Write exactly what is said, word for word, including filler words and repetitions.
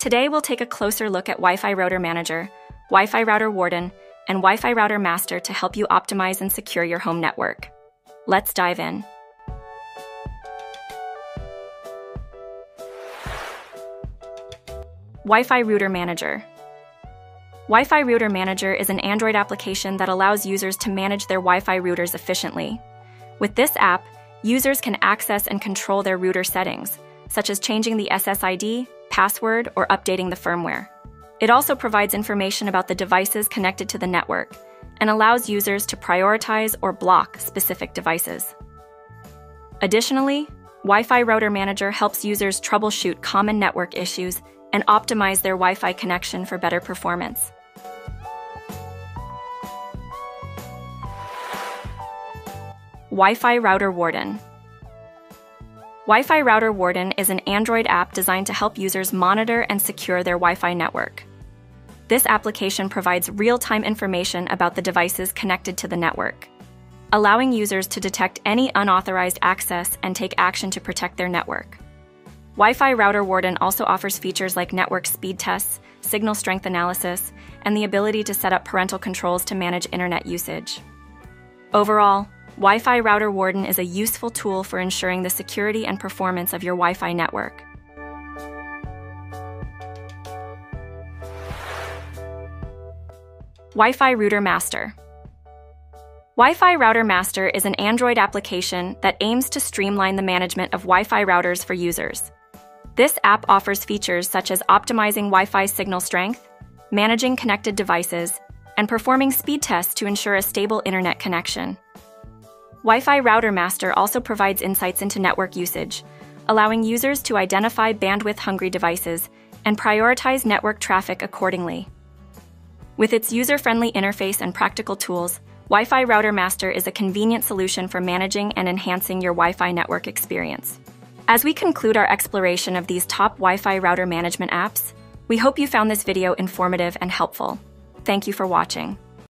Today we'll take a closer look at Wi-Fi Router Manager, Wi-Fi Router Warden, and Wi-Fi Router Master to help you optimize and secure your home network. Let's dive in. Wi-Fi Router Manager. Wi-Fi Router Manager is an Android application that allows users to manage their Wi-Fi routers efficiently. With this app, users can access and control their router settings, such as changing the S S I D, password, or updating the firmware. It also provides information about the devices connected to the network and allows users to prioritize or block specific devices. Additionally, Wi-Fi Router Manager helps users troubleshoot common network issues and optimize their Wi-Fi connection for better performance. Wi-Fi Router Warden. Wi-Fi Router Warden is an Android app designed to help users monitor and secure their Wi-Fi network. This application provides real-time information about the devices connected to the network, allowing users to detect any unauthorized access and take action to protect their network. Wi-Fi Router Warden also offers features like network speed tests, signal strength analysis, and the ability to set up parental controls to manage internet usage. Overall, Wi-Fi Router Warden is a useful tool for ensuring the security and performance of your Wi-Fi network. Wi-Fi Router Master. Wi-Fi Router Master is an Android application that aims to streamline the management of Wi-Fi routers for users. This app offers features such as optimizing Wi-Fi signal strength, managing connected devices, and performing speed tests to ensure a stable internet connection. Wi-Fi Router Master also provides insights into network usage, allowing users to identify bandwidth-hungry devices and prioritize network traffic accordingly. With its user-friendly interface and practical tools, Wi-Fi Router Master is a convenient solution for managing and enhancing your Wi-Fi network experience. As we conclude our exploration of these top Wi-Fi router management apps, we hope you found this video informative and helpful. Thank you for watching.